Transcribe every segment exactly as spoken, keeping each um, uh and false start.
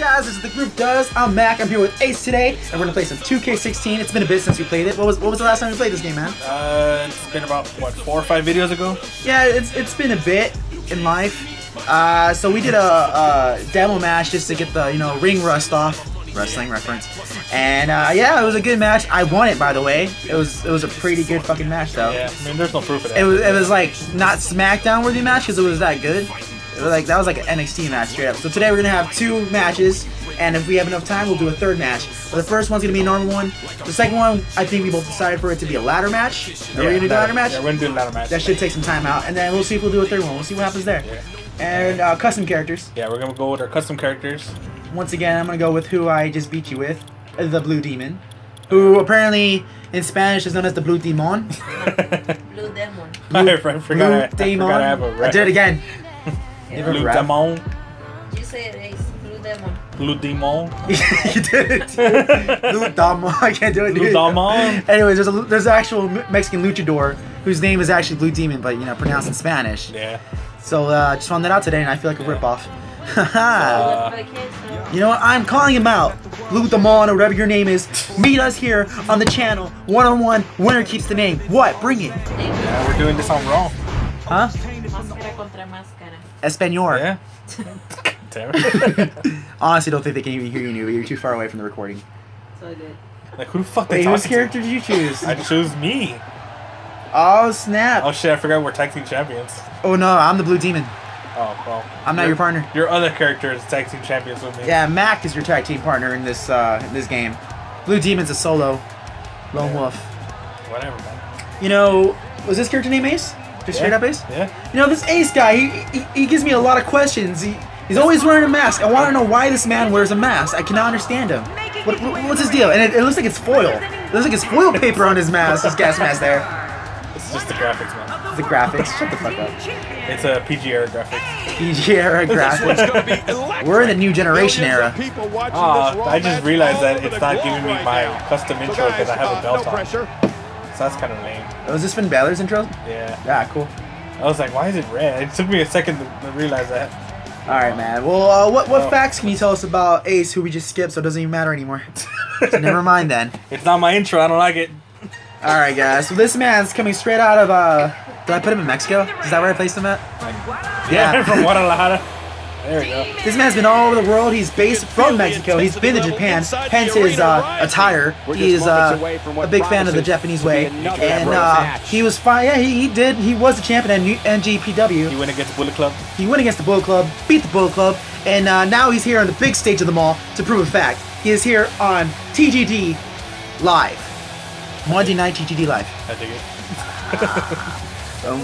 guys, this is The Group Does. I'm Mac. I'm here with Ace today, and we're gonna play some two K sixteen. It's been a bit since we played it. What was what was the last time we played this game, man? Uh, it's been about what four or five videos ago. Yeah, it's it's been a bit in life. Uh, so we did a, a demo match just to get the you know ring rust off. Wrestling reference, and uh, yeah, it was a good match. I won it, by the way. It was it was a pretty good fucking match, though. Yeah, I mean, there's no proof of that. It was it was like not SmackDown worthy match because it was that good. It was like that was like an N X T match straight up. So today we're gonna have two matches, and if we have enough time, we'll do a third match. But the first one's gonna be a normal one. The second one, I think we both decided for it to be a ladder match. Are yeah, we gonna do ladder, ladder match? Yeah, we're gonna do a ladder match. That should take some time out, and then we'll see if we'll do a third one. We'll see what happens there. Yeah. And uh, custom characters. Yeah, we're gonna go with our custom characters. Once again, I'm going to go with who I just beat you with, the Blue Demon, who apparently in Spanish is known as the Blue Demon. Blue Demon. Blue, I forgot, Blue I, I Demon. Forgot I have a I did it again. Blue Demon. You say it, Ace. Blue Demon. Blue Demon. You did it. Blue Demon. I can't do it, dude. Blue Demon. Anyways, there's, a, there's an actual Mexican luchador whose name is actually Blue Demon, but, you know, pronounced in Spanish. Yeah. So uh, just found that out today, and I feel like a yeah. ripoff. Haha. You know what? I'm calling him out. Blue Demon or whatever your name is. Meet us here on the channel. One on one. Winner keeps the name. What? Bring it. Yeah, we're doing this on Raw. Huh? Máscara contra máscara. Espanol. Yeah. Damn it. Honestly, don't think they can even hear you. You're too far away from the recording. So good. Like who the fuck? Wait, whose character did you choose? I chose me. Oh snap. Oh shit! I forgot we're tag team champions. Oh no! I'm the Blue Demon. Oh, well, I'm not your, your partner. Your other character is tag team champions with me. Yeah, Mac is your tag team partner in this uh, in this game. Blue Demon's a solo, lone yeah. wolf. Whatever, man. You know, was this character named Ace? Just yeah. straight up Ace? Yeah. You know, this Ace guy, he, he, he gives me a lot of questions. He, he's always wearing a mask. I want to know why this man wears a mask. I cannot understand him. What, what, what's his deal? And it, it looks like it's foil. It looks like it's foil paper on his mask, his gas mask there. It's just the graphics, man. The graphics. Shut the fuck up. It's a P G era graphics. P G era graphics. We're in the new generation era. Oh, I just realized that it's not giving me my custom intro because I have a belt on. So that's kind of lame. Oh, is this Finn Balor's intro? Yeah. Yeah, cool. I was like, why is it red? It took me a second to realize that. All right, man. Well, uh, what what oh. facts can you tell us about Ace, who we just skipped, so it doesn't even matter anymore? So never mind then. It's not my intro. I don't like it. All right, guys. So this man's coming straight out of uh. Did I put him in Mexico? Is that where I placed him at? Yeah, from Guadalajara. There we go. This man's been all over the world. He's based from Mexico. He's been to Japan, hence his uh, attire. He is uh, a big fan of the Japanese way. And uh, he was fine. Yeah, he, he did. He was the champion at N J P W. He went against the Bullet Club. He went against the Bullet Club, beat the Bullet Club, and uh, now he's here on the big stage of the mall to prove a fact. He is here on T G D Live. Monday night T G D Live. I dig it. So,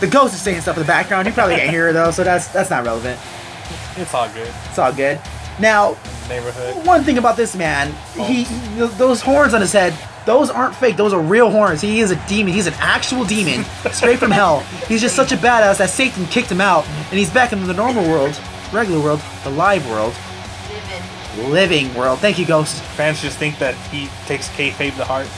the ghost is saying stuff in the background. You probably can't hear her though, so that's that's not relevant. It's all good. It's all good. Now, neighborhood. One thing about this man, oh. he those horns on his head, those aren't fake. Those are real horns. He is a demon. He's an actual demon, straight from hell. He's just such a badass that Satan kicked him out, and he's back in the normal world, regular world, the live world. Living. Living world. Thank you, Ghost. Fans just think that he takes kayfabe to heart.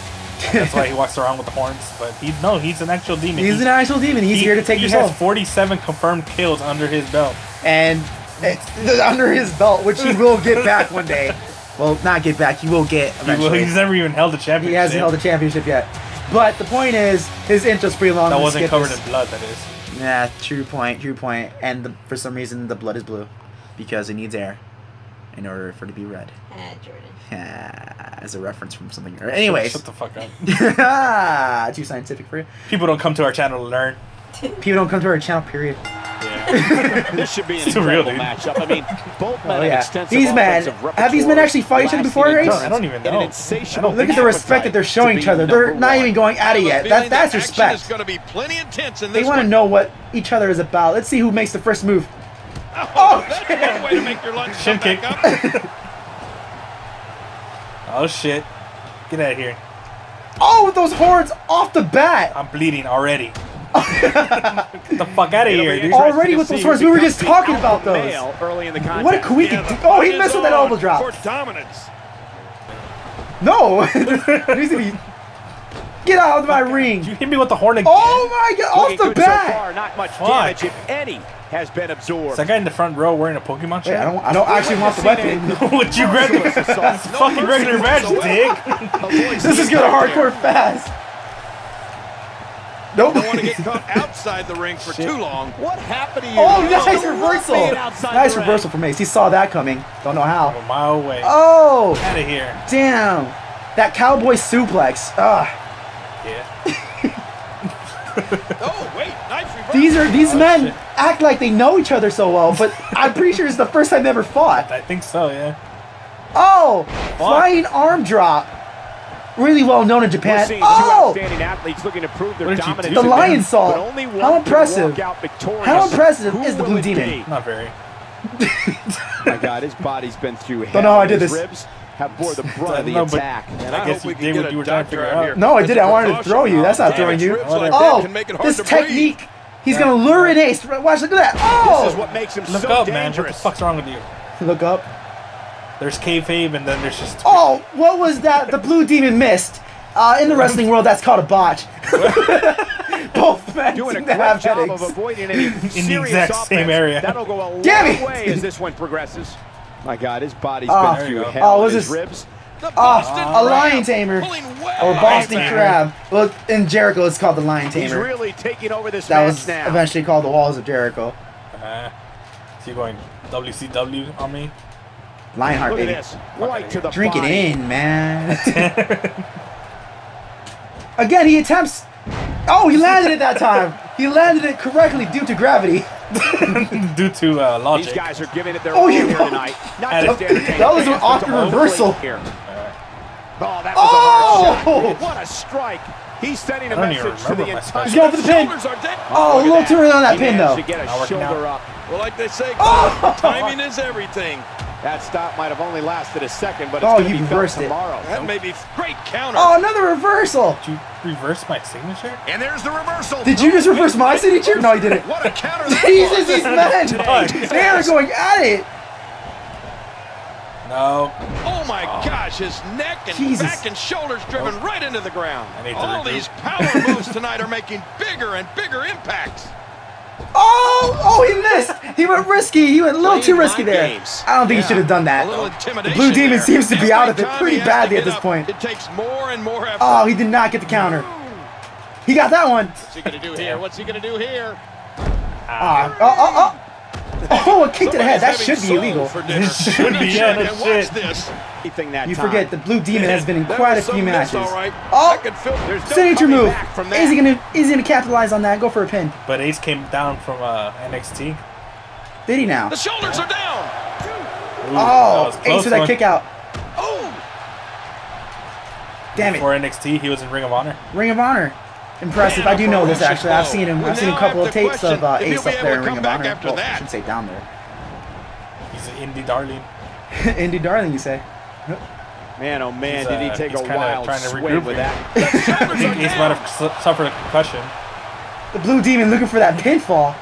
That's why he walks around with the horns, but he no, he's an actual demon. He's he, an actual demon. He's he, here to take your soul. He has forty-seven confirmed kills under his belt, and it's under his belt, which he will get back one day. Well, not get back. He will get eventually. He will, he's never even held a championship. He hasn't held a championship yet. But the point is, his intro's pretty long. That wasn't covered in blood. That is. Yeah, true point. True point. And the, for some reason, the blood is blue because it needs air in order for it to be red. Ah, Jordan. Ah, as a reference from something. Anyways. Shut the fuck up. Too scientific for you. People don't come to our channel to learn. People don't come to our channel, period. Yeah. This should be an incredible matchup. I mean, both men oh, yeah. extensive these men, have these men actually fought each other before, Ace? I don't even know. Look at the respect that they're showing each other. They're not one. even going at it yet. That, that's respect. Be in they want to know what each other is about. Let's see who makes the first move. Oh, oh that's one way to make your lunch come back up. Oh shit. Get out of here. Oh, with those horns off the bat. I'm bleeding already. Get the fuck out of It'll here, dude. Already with those horns. We were just talking about those. Early in the what a quick yeah, Oh, he messed with that elbow drop. Dominance. No. Get out of my ring. You hit me with the horn again. Oh my god, off the bat. So far, not much damage, if any. has been absorbed. Is that guy in the front row wearing a Pokemon shirt? Wait, I don't, I don't actually want the weapon. Would you grab it? That's a fucking regular match, dick. This is going hardcore fast. Nope. Don't want to get caught outside the ring for Shit. too long. What happened to you? Oh, nice oh, reversal. Nice reversal from Ace. He saw that coming. Don't know how. A mile away. Oh. Out of here. Damn. That cowboy suplex. Ugh. Yeah. Oh, wait. Nice reversal. These, are, these oh, men shit. act like they know each other so well, but I'm pretty sure it's the first time they ever fought. I think so, yeah. Oh. Fuck. Flying arm drop. Really well known in Japan. Oh! Two outstanding athletes looking to prove their dominance. The Lion Salt. How impressive. How impressive is the Blue Demon? Not very. My God, his body's been through hell. Don't know how I did this. Ribs have bore the brunt of the attack. And I guess you did what you were trying to figure out. No, I did. I wanted to throw you. That's not throwing you. Oh, this technique. He's gonna lure in Ace. Watch, look at that. Oh! This is what makes him so dangerous. Look up, man. What the fuck's wrong with you? Look up. There's kayfabe, and then there's just... Oh, what was that? The Blue Demon missed. Uh, in the wrestling world, that's called a botch. Both men doing a great job of avoiding any serious in the exact offense. Same area. That'll go a long way as this one progresses. My God, his body's uh, been through hell. Oh, was his ribs. The oh, a lion tamer, well. or Boston lion crab. Tamer. Well, in Jericho, it's called the lion tamer. He's really taking over this that match was now. Eventually called the Walls of Jericho. Uh, is he going W C W on me? Lionheart, baby. Right to the Drink body. it in, man. Again, he attempts... Oh, he landed it that time. He landed it correctly due to gravity. Due to uh, logic. These guys are giving it their oh, you here tonight. Not just that was an awkward reversal. Here. Right. Oh, that was oh! a hard shot. What a strike. He's sending a message to the entire... He's going for the pin. Oh, a little too early on that he pin, though. To get a shoulder up. Well, like they say, oh! timing is everything. That stop might have only lasted a second, but it's oh, going to be felt tomorrow. It. That nope. may be great counter. Oh, another reversal. Did you reverse my signature? And there's the reversal. Did you just reverse my signature? No, you didn't. What a counter. Jesus, these men. They are going at it. No. Oh, my oh. gosh. His neck and Jesus. back and shoulders driven oh. right into the ground. All regroup. These power moves tonight are making bigger and bigger impacts. Oh! Oh, he missed! He went risky. He went a little too risky there. Games. I don't think yeah. he should have done that. The Blue Demon there. seems to be Every out of it pretty badly at this up. point. It takes more and more effort. Oh, he did not get the counter. He got that one. What's he gonna do here? What's he gonna do here? Uh, oh, oh, oh! Oh, a kick to the head. That should be illegal. It should be. Yeah, that's it. You forget the Blue Demon has been in quite a few matches. Oh! Signature move. Is he gonna? Is he gonna capitalize on that? Go for a pin. But Ace came down from uh, N X T. Did he now? The shoulders are down. Ooh, oh! Ace with that kick out. Oh! Damn it. Before N X T, he was in Ring of Honor. Ring of Honor. Impressive. I do know this actually. I've seen him. I've seen a couple of tapes of uh, Ace up there in Ring of Honor. Well, I should say down there. He's an indie darling. Indie darling, you say? Man, oh man, uh, did he take a wild swing with that. I think Ace might have suffered a concussion. The Blue Demon looking for that pinfall.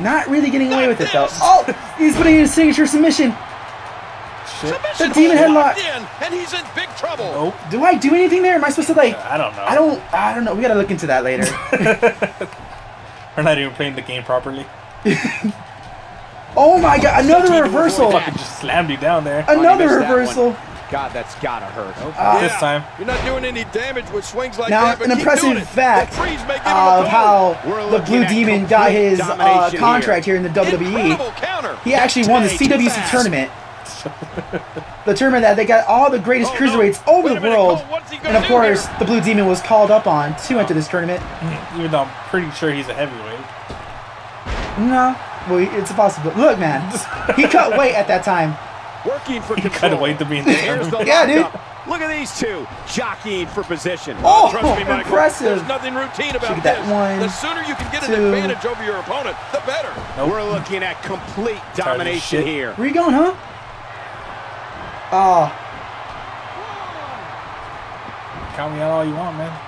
Not really getting away with it, though. Oh, he's putting in a signature submission. Shit. Submission the Demon headlock. And he's in big trouble. Nope. Do I do anything there? Am I supposed to, like... I don't know. I don't I don't know. We got to look into that later. We're not even playing the game properly. Oh, my God. Another reversal. I just slammed you down there. Another reversal. God, that's gotta hurt. Uh, this time. You're not doing any damage with swings like now, that. Now, an impressive fact of how the Blue Demon got his uh, contract here. here in the W W E. He actually won the C W C tournament. The tournament that they got all the greatest oh, cruiserweights no. over the world. And, of course, here? the Blue Demon was called up on to oh. enter this tournament. Even though I'm pretty sure he's a heavyweight. No. Well, it's impossible. Look, man. He cut weight at that time. Working for he cut away to be in the Yeah, dude. Look at these two jockeying for position. Oh, Trust me, Michael, impressive. There's nothing routine about that this. One, the sooner you can get two. an advantage over your opponent, the better. Nope. We're looking at complete domination here. Where are you going, huh? Oh. Count me out all you want, man.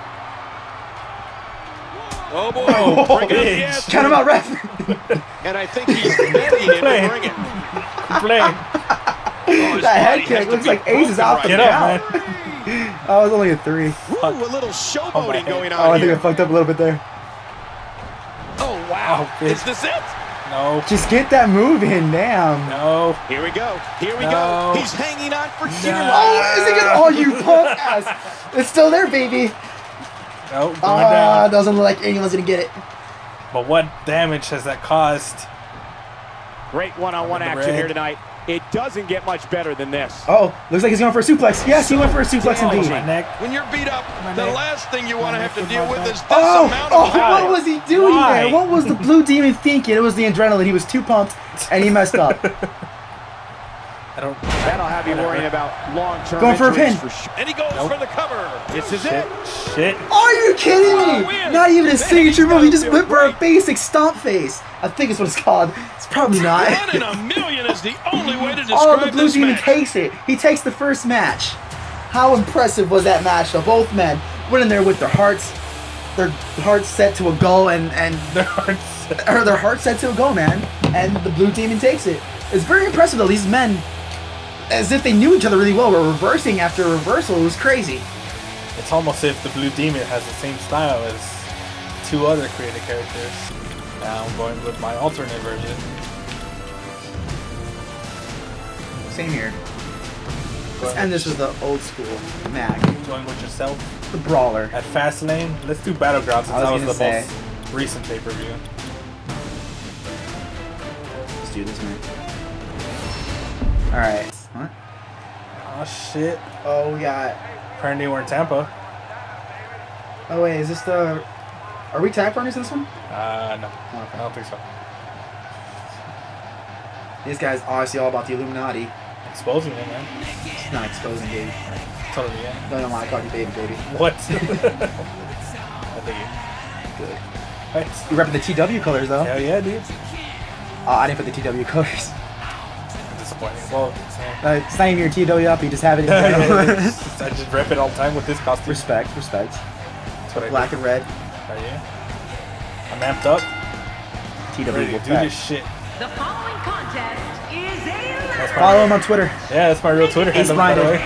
Oh, boy. Oh, bring it yes. Count him out, ref. And I think he's ready to bring it. Play. Oh, that head kick looks like Ace is out the count. I was only a three. Ooh, a little showboating oh, going on. Oh, I think here. I fucked up a little bit there. Oh wow! Oh, is this it? No. Just get that move in, damn. No. Here we go. Here we no. go. He's hanging on for dear no. life. Oh, is he gonna? Oh, you punk ass! It's still there, baby. Nope. Ah, uh, doesn't look like anyone's gonna get it. But what damage has that caused? Great one-on-one action here tonight. It doesn't get much better than this. Uh oh, looks like he's going for a suplex. Yes, he went for a suplex indeed. When you're beat up, the last thing you want to have to deal with is this amount of power. What was he doing there? What was the Blue Demon thinking? It was the adrenaline. He was too pumped, and he messed up. I don't. That'll have you worrying about long-term. Going for a pin. And he goes for the cover. This is it. Shit. Are you kidding me? Not even a signature move. He just went for a basic stomp face. I think it's what it's called. It's probably not. One in a million is the only way to describe this match. Oh, the Blue Demon takes it. He takes the first match. How impressive was that match? So both men went in there with their hearts, their hearts set to a goal, and and their hearts, or their hearts set to a goal, man. And the Blue Demon takes it. It's very impressive though. These men, as if they knew each other really well, were reversing after reversal. It was crazy. It's almost as if the Blue Demon has the same style as two other creative characters. Now I'm going with my alternate version. Same here. Let's end this with the old school Mac. Going with yourself. The Brawler. At Fastlane, let's do Battleground since that was the say. most recent pay-per-view. Let's do this, man. Alright. What? Oh shit. Oh, we got... Apparently we're in Tampa. Oh wait, is this the... Are we tag partners in this one? Uh, no. Oh, okay. I don't think so. These guys are obviously all about the Illuminati. Exposing it, man. It's not exposing, baby. Totally, yeah. No, no, I called you baby, baby. What? I think you. Good. Right. You're repping the T W colors, though. Hell yeah, dude. Uh, I didn't put the T W colors. Disappointing. Well, uh, it's not even your T W up, you just have it in the I just rep it all the time with this costume. Respect, respect. That's what Black I do. And red. Are you? I'm amped up. T W will do back. This shit. The following contest is a follow him on Twitter. Yeah, that's my real Twitter handle, by the way.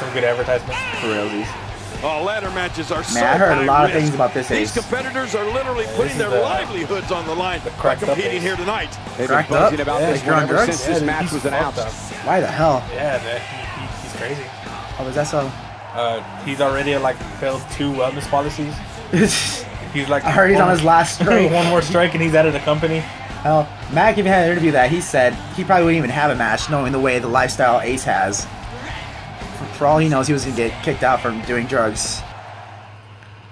Some good advertisements. For realsies. Oh, ladder matches are Man, so I heard a lot risk. of things about this Ace. These competitors are literally yeah, putting their the, livelihoods on the line the by competing here tonight. They've been buzzing about yeah, this one ever since yeah, this match was announced. Why the hell? Yeah, man. He, he, he's crazy. Oh, is that so? Uh, he's already like failed two wellness policies. He's like, I heard he's on his last strike. One more strike and he's out of the company. Well, Mac even had an interview that he said he probably wouldn't even have a match, knowing the way the lifestyle Ace has. For, for all he knows, he was gonna get kicked out from doing drugs.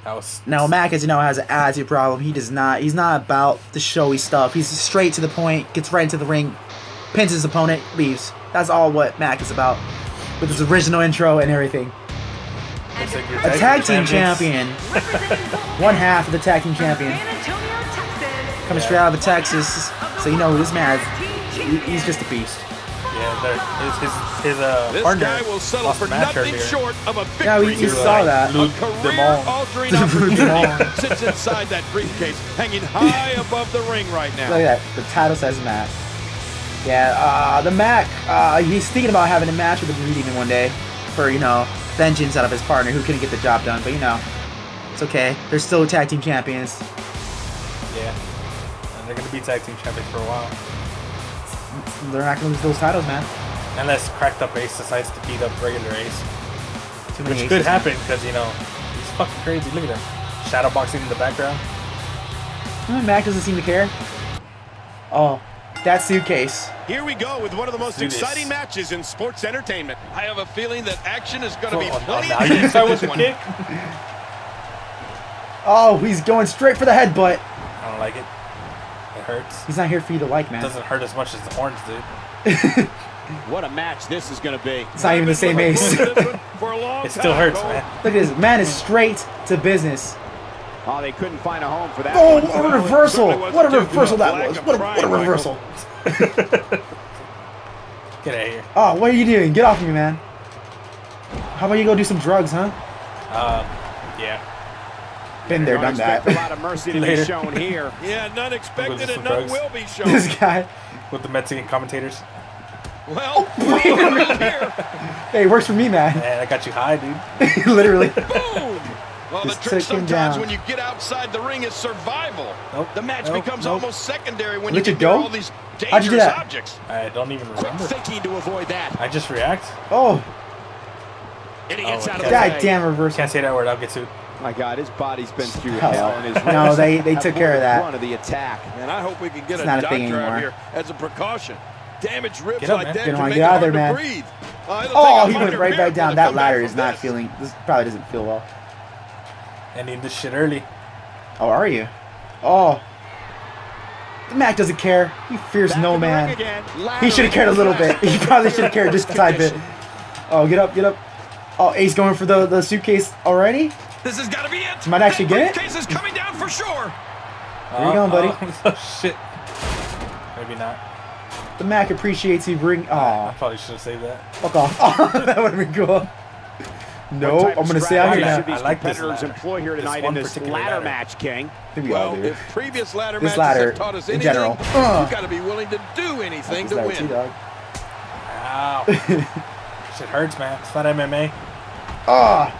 That was now Mac, as you know, has an attitude problem. He does not. He's not about the showy stuff. He's straight to the point. Gets right into the ring, pins his opponent, leaves. That's all what Mac is about, with his original intro and everything. Like a tag team champion. One half of the tag team champion. Coming yeah. straight out of Texas, so you know who this man is. He's just a beast. Yeah, his, his, his uh, this partner guy will settle for nothing short of a victory. Yeah, we just saw like, that. Luke Demol sits inside that briefcase, hanging high above the ring right now. Look at that. The title says Mac. Yeah, uh, the Mac, uh, he's thinking about having a match with the Blue Demon one day for, you know, vengeance out of his partner who couldn't get the job done, but you know, it's okay. They're still tag team champions. Yeah, and they're gonna be tag team champions for a while. They're not gonna lose those titles, man. Unless Cracked Up Ace decides to beat up regular Ace, Too many which aces, could happen because you know he's fucking crazy. Look at him, shadow boxing in the background. Mm, Mac doesn't seem to care. Oh. That suitcase. Here we go with one of the most exciting matches in sports entertainment. I have a feeling that action is going to oh, be plenty oh, no. of this one. Kick. Oh, he's going straight for the headbutt. I don't like it. It hurts. He's not here for you to like, man. It doesn't hurt as much as the horns do. What a match this is going to be. It's not even the same Ace. It still hurts, man. Look at this. Man is straight to business. Oh, they couldn't find a home for that. Oh, what a really reversal! What a reversal that was! What a, what a reversal! Get out of here. Oh, what are you doing? Get off of me, man. How about you go do some drugs, huh? Uh, yeah. Been there, done that. A lot of mercy to be shown here. Yeah, none expected and none will be shown. This guy. With the Mexican commentators. Well, oh, wait a minute. Hey, it works for me, man. Man, I got you high, dude. Literally. Boom! Well, the trick sometimes when you get outside the ring is survival. Nope, the match nope, becomes nope. almost secondary when Let you get all these dangerous objects. I don't even remember. Thinking to avoid that. I just react. Oh. And he gets oh, out of the God damn reverse. Can't say that word. I'll get sued. My God, his body's been through hell. On his no, they they took care of that. One of the attack. And I hope we can get it's a not doctor a thing out here as a precaution. Damaged ribs get up, like that can make it hard to breathe. Uh, oh, he went right back down. That ladder is not feeling. This probably doesn't feel well. Ending this shit early. Oh, are you? Oh, the Mac doesn't care. He fears no man. He should have cared a little bit. He probably should have cared just a tiny bit. Oh, get up, get up. Oh, Ace going for the the suitcase already. This has got to be it. Might actually get it. Suitcase is coming down for sure. Where you going, buddy? Oh shit. Maybe not. The Mac appreciates you bring. Oh, I probably should have saved that. Fuck off. Oh, that would have been cool. No, I'm going to stay out here now. I like this ladder. Employ here tonight in this ladder match, King. Well, if previous ladder matches taught us anything, in general, uh, you've got to be willing to do anything to win. Ow. Shit hurts, man. It's not M M A. Ah.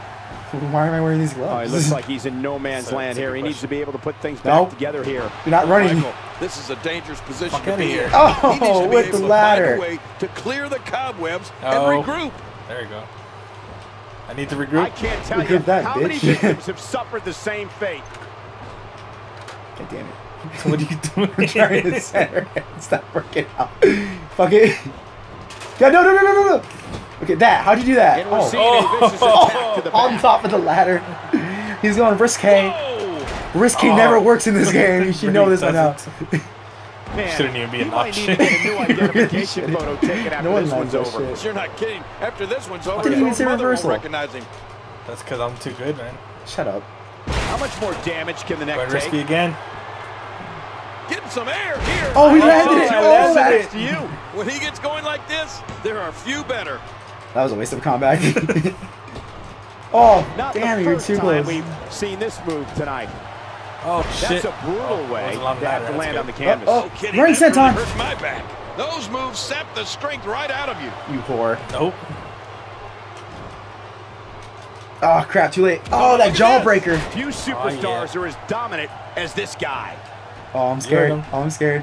Why am I wearing these gloves? Oh, it looks like he's in no man's so land here. He question. needs to be able to put things back nope. together here. You're not running. Michael, this is a dangerous position Fuck to be here. Oh, he needs to with be able the ladder. To, find a way to clear the cobwebs oh. and regroup. There you go. I need to regroup. I can't tell you that, how bitch. many victims have suffered the same fate. God damn it. What are you doing? I'm trying to center it. It's not working out. Fuck it. Yeah, no, no, no, no, no, no. Look at that. How'd you do that? Oh. Oh. Oh. To the on top of the ladder. He's going risque. Whoa. Risque oh. never works in this game. You should really know this by now. Shouldn't even be an option. New identification photo taken after no one this one's over. Shit. You're not kidding. After this one's over, didn't even say reversal. Recognize him. That's because I'm too good, man. Shut up. How much more damage can the neck take? Risky again. Getting some air here. Oh, he landed it. Oh, landed it. To you. When he gets going like this, there are few better. That was a waste of combat. oh, Not damn, you're too close. We've seen this move tonight. Oh, shit. That's a brutal oh, way to have to land good. on the canvas. Oh, oh. Kidding. Right set time. Hurts my back. Those moves sap the strength right out of you. You whore. Nope. Oh, crap, too late. Oh, oh that jawbreaker. Few superstars oh, yeah. are as dominant as this guy. Oh, I'm scared. Oh, I'm scared.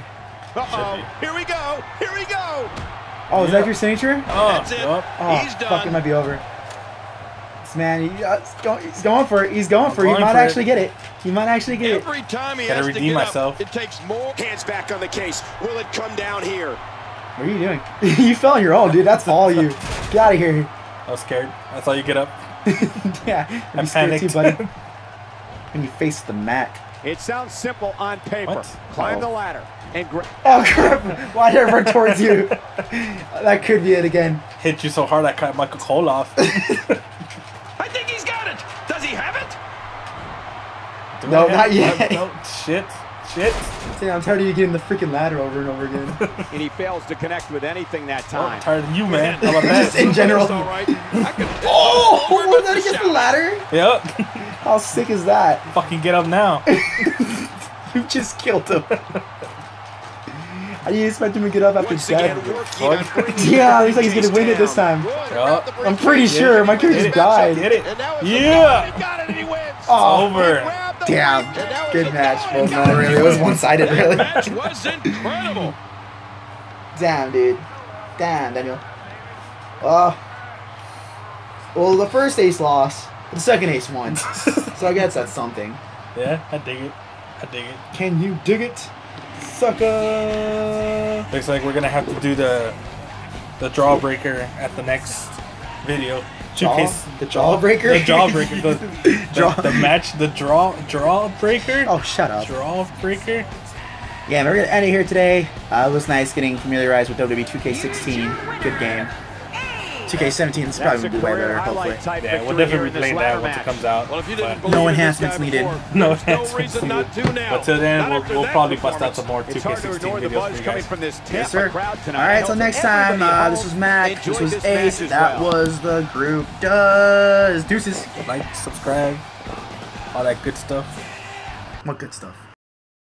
Uh-oh. Here we go. Here we go. Oh, is yeah. that your signature? Oh, that's it. Oh, He's fuck, done. Fuck, it might be over. This man, he, uh, he's going for it. He's going I'm for it. He might actually it. get it. He might actually get Every it. Every time he Gotta has redeem to get myself. Up, it takes more. Hands back on the case. Will it come down here? What are you doing? You fell on your own, dude. That's all you. Get out of here. I was scared. That's all you get up. yeah. I'm panicked. Too, buddy. When you face the mat. It sounds simple on paper. What? Climb oh. the ladder. And oh crap! Why did I run towards you? That could be it again. Hit you so hard I cut Michael Cole off. I think he's got it. Does he have it? Do no, have not it? yet. No, shit, shit. Damn, I'm tired of you getting the freaking ladder over and over again. And he fails to connect with anything that time. Oh, I'm tired of you, man. I'm a man. Just in general. All right. I could oh, was that against the ladder? Yep. How sick is that? Fucking get up now. You just killed him. How do you expect him to get up after death? Yeah, looks like he's gonna win it this time. Yep. I'm pretty sure my kid just died. It. Yeah! Oh, over. Damn. Good match. Well, no, really. It was one-sided, really. That match was incredible. Damn, dude. Damn, Daniel. Uh, well, the first ace lost. The second ace won. So I guess that's something. Yeah, I dig it. I dig it. Can you dig it? Sucker. Looks like we're gonna have to do the the jawbreaker at the next video. Jaw? The jawbreaker. The jawbreaker. The, draw. the, the match. The draw. Jawbreaker. Oh, shut up. Jawbreaker. Yeah, we're gonna end it here today. Uh, it was nice getgetting familiarized with W W E two K sixteen. Good game. two K seventeen is probably going to be way better, hopefully. Yeah, we'll definitely be playing that once it comes out. Well, but no enhancements needed. No enhancements needed. No but till then, we'll, we'll probably bust out some more two K sixteen videos for you guys. Yes, sir. Alright, till next time. Uh, this was Mac. This was Ace. That was the group. Does Deuces. Like, subscribe. All that good stuff. What good stuff?